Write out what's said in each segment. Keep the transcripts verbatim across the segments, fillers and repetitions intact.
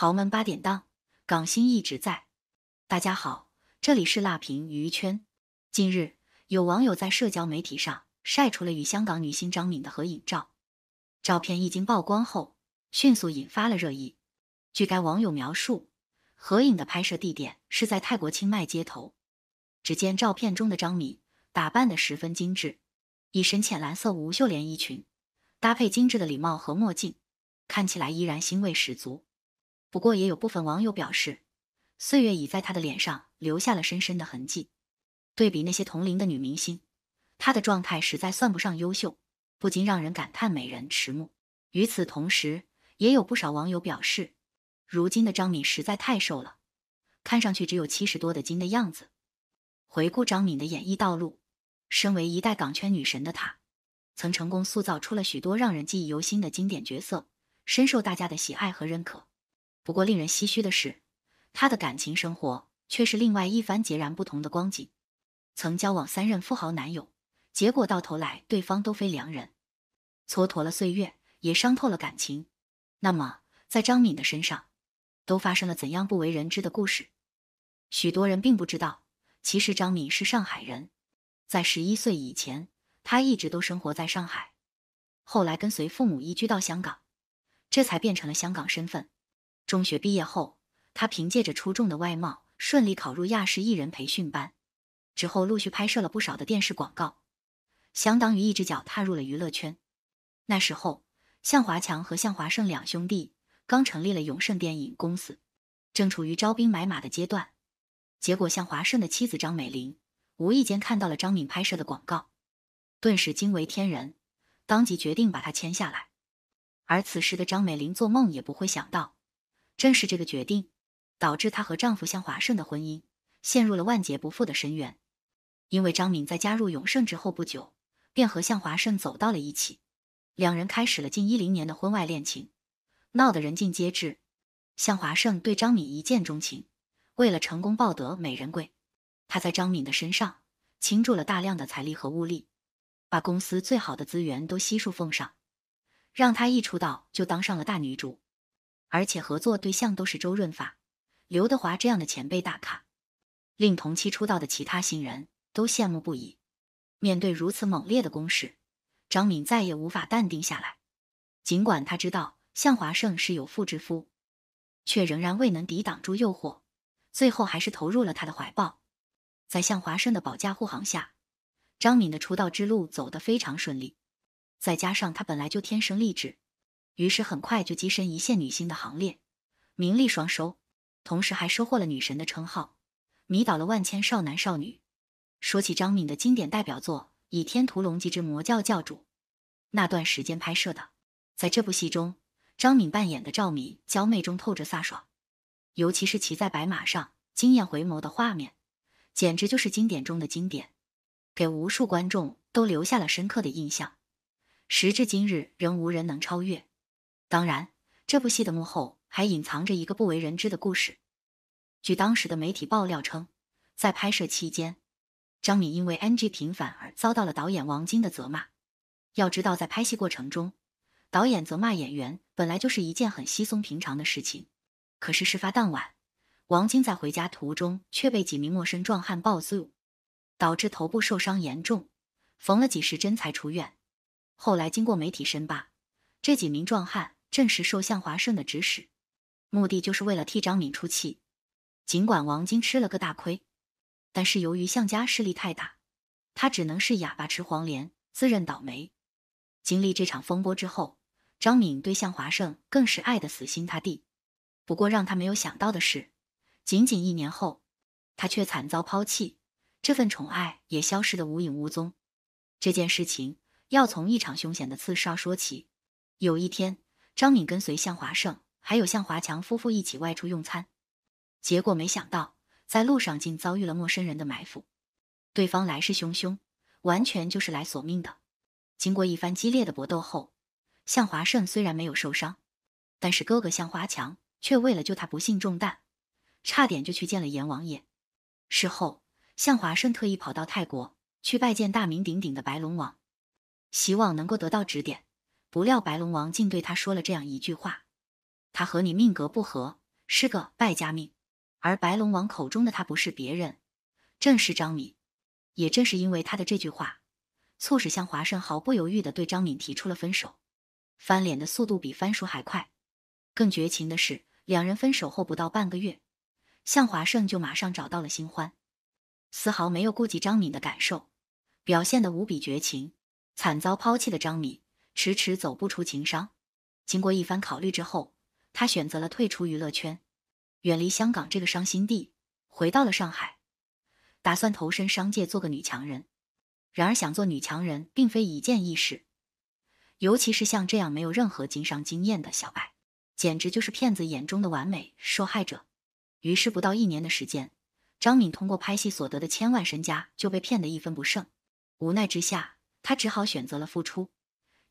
豪门八点档，港星一直在。大家好，这里是辣评娱圈。近日，有网友在社交媒体上晒出了与香港女星张敏的合影照。照片一经曝光后，迅速引发了热议。据该网友描述，合影的拍摄地点是在泰国清迈街头。只见照片中的张敏打扮得十分精致，一身浅蓝色无袖连衣裙，搭配精致的礼帽和墨镜，看起来依然腥味十足。不过也有部分网友表示，岁月已在她的脸上留下了深深的痕迹。对比那些同龄的女明星，她的状态实在算不上优秀，不禁让人感叹美人迟暮。与此同时，也有不少网友表示，如今的张敏实在太瘦了，看上去只有七十多的斤的样子。回顾张敏的演艺道路，身为一代港圈女神的她，曾成功塑造出了许多让人记忆犹新的经典角色，深受大家的喜爱和认可。不过令人唏嘘的是，她的感情生活却是另外一番截然不同的光景。曾交往三任富豪男友，结果到头来对方都非良人，蹉跎了岁月，也伤透了感情。那么在张敏的身上都发生了怎样不为人知的故事？许多人并不知道，其实张敏是上海人，在十一岁以前她一直都生活在上海，后来跟随父母移居到香港，这才变成了香港身份。中学毕业后，她凭借着出众的外貌顺利考入亚视艺人培训班，之后陆续拍摄了不少的电视广告，相当于一只脚踏入了娱乐圈。那时候，向华强和向华盛两兄弟刚成立了永盛电影公司，正处于招兵买马的阶段。结果向华盛的妻子张美玲无意间看到了张敏拍摄的广告，顿时惊为天人，当即决定把她签下来。而此时的张美玲做梦也不会想到，正是这个决定，导致她和丈夫向华盛的婚姻陷入了万劫不复的深渊。因为张敏在加入永盛之后不久，便和向华盛走到了一起，两人开始了近一零年的婚外恋情，闹得人尽皆知。向华盛对张敏一见钟情，为了成功抱得美人归，他在张敏的身上倾注了大量的财力和物力，把公司最好的资源都悉数奉上，让她一出道就当上了大女主。而且合作对象都是周润发、刘德华这样的前辈大咖，令同期出道的其他新人都羡慕不已。面对如此猛烈的攻势，张敏再也无法淡定下来。尽管她知道向华盛是有妇之夫，却仍然未能抵挡住诱惑，最后还是投入了他的怀抱。在向华盛的保驾护航下，张敏的出道之路走得非常顺利。再加上她本来就天生丽质，于是很快就跻身一线女星的行列，名利双收，同时还收获了女神的称号，迷倒了万千少男少女。说起张敏的经典代表作《倚天屠龙记之魔教教主》，那段时间拍摄的，在这部戏中，张敏扮演的赵敏娇媚中透着飒爽，尤其是骑在白马上惊艳回眸的画面，简直就是经典中的经典，给无数观众都留下了深刻的印象，时至今日仍无人能超越。当然，这部戏的幕后还隐藏着一个不为人知的故事。据当时的媒体爆料称，在拍摄期间，张敏因为 N G 频繁而遭到了导演王晶的责骂。要知道，在拍戏过程中，导演责骂演员本来就是一件很稀松平常的事情。可是事发当晚，王晶在回家途中却被几名陌生壮汉暴揍，导致头部受伤严重，缝了几十针才出院。后来经过媒体深扒，这几名壮汉正是受向华盛的指使，目的就是为了替张敏出气。尽管王晶吃了个大亏，但是由于向家势力太大，他只能是哑巴吃黄连，自认倒霉。经历这场风波之后，张敏对向华盛更是爱得死心塌地。不过让他没有想到的是，仅仅一年后，他却惨遭抛弃，这份宠爱也消失得无影无踪。这件事情要从一场凶险的刺杀说起。有一天，张敏跟随向华盛还有向华强夫妇一起外出用餐，结果没想到在路上竟遭遇了陌生人的埋伏，对方来势汹汹，完全就是来索命的。经过一番激烈的搏斗后，向华盛虽然没有受伤，但是哥哥向华强却为了救他不幸中弹，差点就去见了阎王爷。事后，向华盛特意跑到泰国去拜见大名鼎鼎的白龙王，希望能够得到指点。不料白龙王竟对他说了这样一句话：他和你命格不合，是个败家命。而白龙王口中的他不是别人，正是张敏。也正是因为他的这句话，促使向华盛毫不犹豫地对张敏提出了分手。翻脸的速度比翻书还快。更绝情的是，两人分手后不到半个月，向华盛就马上找到了新欢，丝毫没有顾及张敏的感受，表现得无比绝情。惨遭抛弃的张敏迟迟走不出情伤，经过一番考虑之后，他选择了退出娱乐圈，远离香港这个伤心地，回到了上海，打算投身商界做个女强人。然而想做女强人并非一件易事，尤其是像这样没有任何经商经验的小白，简直就是骗子眼中的完美受害者。于是不到一年的时间，张敏通过拍戏所得的千万身家就被骗得一分不剩。无奈之下，他只好选择了复出，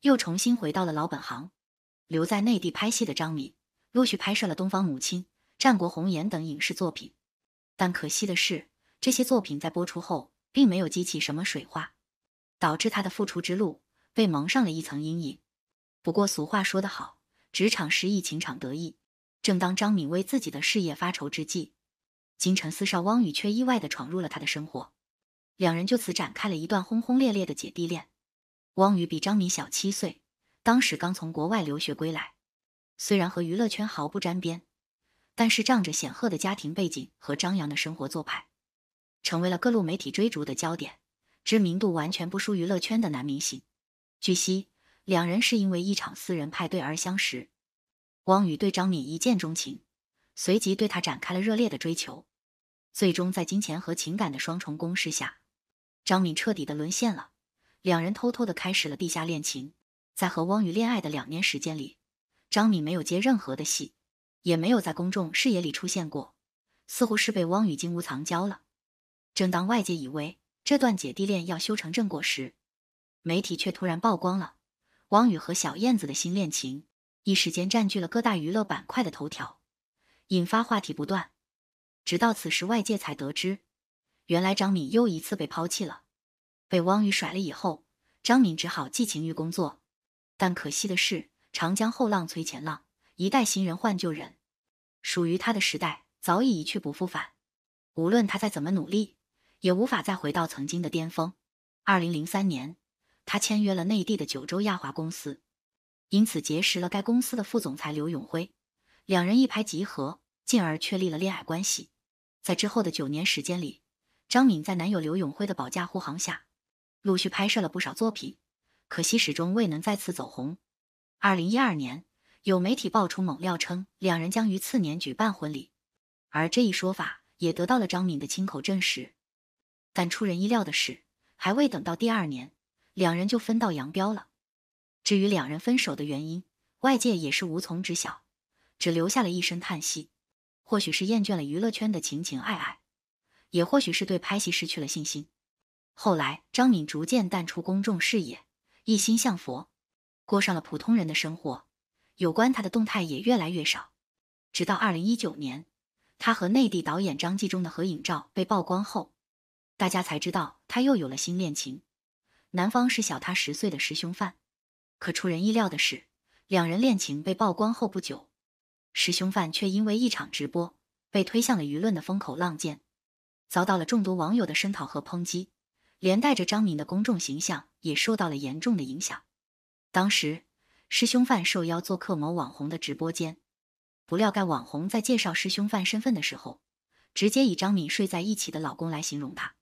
又重新回到了老本行。留在内地拍戏的张敏陆续拍摄了《东方母亲》《战国红颜》等影视作品，但可惜的是，这些作品在播出后并没有激起什么水花，导致他的复出之路被蒙上了一层阴影。不过俗话说得好，职场失意，情场得意。正当张敏为自己的事业发愁之际，京城四少汪雨却意外地闯入了他的生活，两人就此展开了一段轰轰烈烈的姐弟恋。汪雨比张敏小七岁，当时刚从国外留学归来，虽然和娱乐圈毫不沾边，但是仗着显赫的家庭背景和张扬的生活做派，成为了各路媒体追逐的焦点，知名度完全不输娱乐圈的男明星。据悉，两人是因为一场私人派对而相识，汪雨对张敏一见钟情，随即对他展开了热烈的追求，最终在金钱和情感的双重攻势下，张敏彻底的沦陷了。两人偷偷的开始了地下恋情。在和汪雨恋爱的两年时间里，张敏没有接任何的戏，也没有在公众视野里出现过，似乎是被汪雨金屋藏娇了。正当外界以为这段姐弟恋要修成正果时，媒体却突然曝光了汪雨和小燕子的新恋情，一时间占据了各大娱乐板块的头条，引发话题不断。直到此时，外界才得知，原来张敏又一次被抛弃了。被汪雨甩了以后，张敏只好寄情于工作，但可惜的是，长江后浪推前浪，一代新人换旧人，属于他的时代早已一去不复返，无论他再怎么努力，也无法再回到曾经的巅峰。二零零三年，他签约了内地的九州亚华公司，因此结识了该公司的副总裁刘永辉，两人一拍即合，进而确立了恋爱关系。在之后的九年时间里，张敏在男友刘永辉的保驾护航下，陆续拍摄了不少作品，可惜始终未能再次走红。二零一二年，有媒体爆出猛料称，两人将于次年举办婚礼，而这一说法也得到了张敏的亲口证实。但出人意料的是，还未等到第二年，两人就分道扬镳了。至于两人分手的原因，外界也是无从知晓，只留下了一声叹息。或许是厌倦了娱乐圈的情情爱爱，也或许是对拍戏失去了信心。后来，张敏逐渐淡出公众视野，一心向佛，过上了普通人的生活，有关他的动态也越来越少。直到二零一九年，他和内地导演张纪中的合影照被曝光后，大家才知道他又有了新恋情，男方是小他十岁的师兄范。可出人意料的是，两人恋情被曝光后不久，师兄范却因为一场直播被推向了舆论的风口浪尖，遭到了众多网友的声讨和抨击，连带着张敏的公众形象也受到了严重的影响。当时，师兄范受邀做客某网红的直播间，不料该网红在介绍师兄范身份的时候，直接以张敏睡在一起的老公来形容他，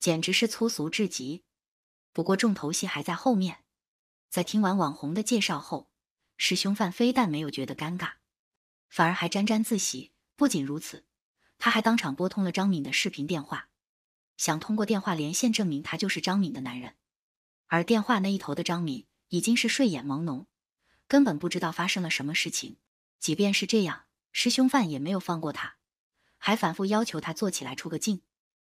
简直是粗俗至极。不过重头戏还在后面，在听完网红的介绍后，师兄范非但没有觉得尴尬，反而还沾沾自喜。不仅如此，他还当场拨通了张敏的视频电话，想通过电话连线证明他就是张敏的男人。而电话那一头的张敏已经是睡眼朦胧，根本不知道发生了什么事情。即便是这样，师兄范也没有放过他，还反复要求他坐起来出个镜，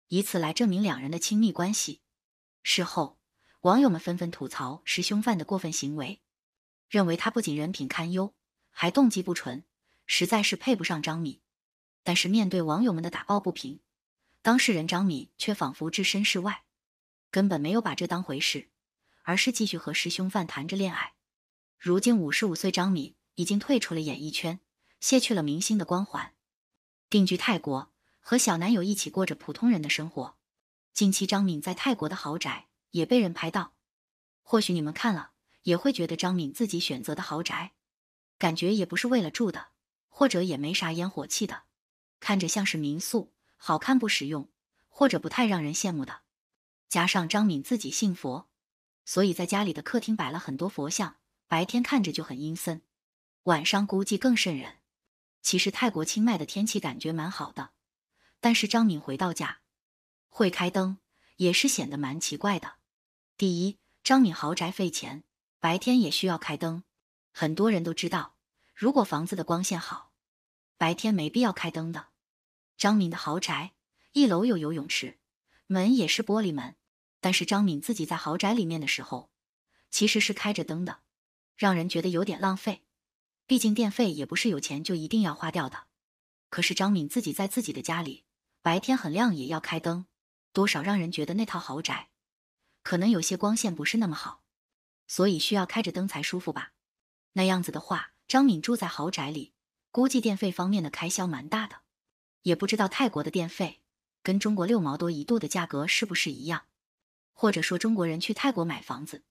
以此来证明两人的亲密关系。事后，网友们纷纷吐槽师兄范的过分行为，认为他不仅人品堪忧，还动机不纯，实在是配不上张敏。但是面对网友们的打抱不平，当事人张敏却仿佛置身事外，根本没有把这当回事，而是继续和师兄范谈着恋爱。如今五十五岁张敏已经退出了演艺圈，卸去了明星的光环，定居泰国，和小男友一起过着普通人的生活。近期张敏在泰国的豪宅也被人拍到，或许你们看了也会觉得张敏自己选择的豪宅，感觉也不是为了住的，或者也没啥烟火气的，看着像是民宿，好看不实用，或者不太让人羡慕的。加上张敏自己信佛，所以在家里的客厅摆了很多佛像，白天看着就很阴森，晚上估计更瘆人。其实泰国清迈的天气感觉蛮好的，但是张敏回到家会开灯也是显得蛮奇怪的。第一，张敏豪宅费钱，白天也需要开灯。很多人都知道，如果房子的光线好，白天没必要开灯的。张敏的豪宅一楼有游泳池，门也是玻璃门，但是张敏自己在豪宅里面的时候其实是开着灯的，让人觉得有点浪费。毕竟电费也不是有钱就一定要花掉的，可是张敏自己在自己的家里，白天很亮也要开灯，多少让人觉得那套豪宅可能有些光线不是那么好，所以需要开着灯才舒服吧。那样子的话，张敏住在豪宅里，估计电费方面的开销蛮大的。也不知道泰国的电费跟中国六毛多一度的价格是不是一样，或者说中国人去泰国买房子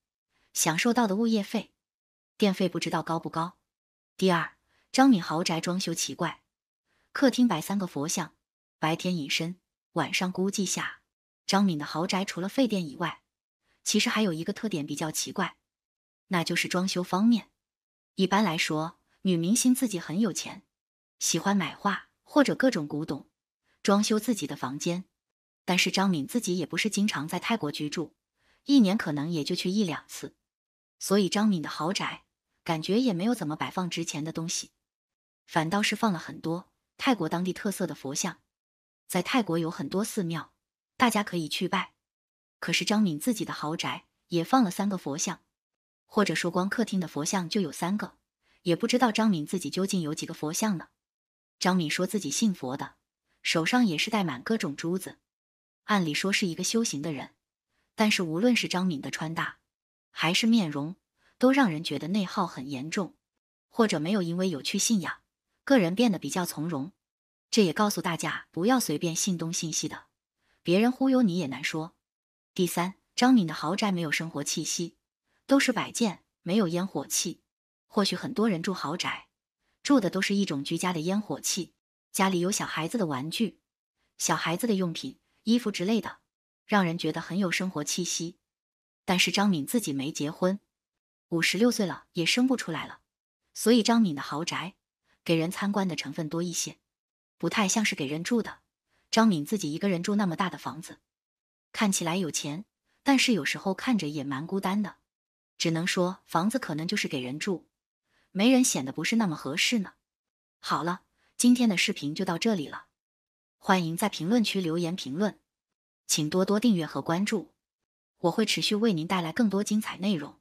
享受到的物业费、电费不知道高不高。第二，张敏豪宅装修奇怪，客厅摆三个佛像，白天隐身，晚上估计下。张敏的豪宅除了费电以外，其实还有一个特点比较奇怪，那就是装修方面。一般来说，女明星自己很有钱，喜欢买画或者各种古董装修自己的房间，但是张敏自己也不是经常在泰国居住，一年可能也就去一两次，所以张敏的豪宅感觉也没有怎么摆放值钱的东西，反倒是放了很多泰国当地特色的佛像。在泰国有很多寺庙，大家可以去拜，可是张敏自己的豪宅也放了三个佛像，或者说光客厅的佛像就有三个，也不知道张敏自己究竟有几个佛像呢。张敏说自己信佛的，手上也是戴满各种珠子，按理说是一个修行的人，但是无论是张敏的穿搭还是面容，都让人觉得内耗很严重，或者没有因为有趣信仰，个人变得比较从容。这也告诉大家不要随便信东信西的，别人忽悠你也难说。第三，张敏的豪宅没有生活气息，都是摆件，没有烟火气。或许很多人住豪宅，住的都是一种居家的烟火气，家里有小孩子的玩具、小孩子的用品、衣服之类的，让人觉得很有生活气息。但是张敏自己没结婚，五十六岁了也生不出来了，所以张敏的豪宅给人参观的成分多一些，不太像是给人住的。张敏自己一个人住那么大的房子，看起来有钱，但是有时候看着也蛮孤单的，只能说房子可能就是给人住，没人显得不是那么合适呢。好了，今天的视频就到这里了，欢迎在评论区留言评论，请多多订阅和关注，我会持续为您带来更多精彩内容。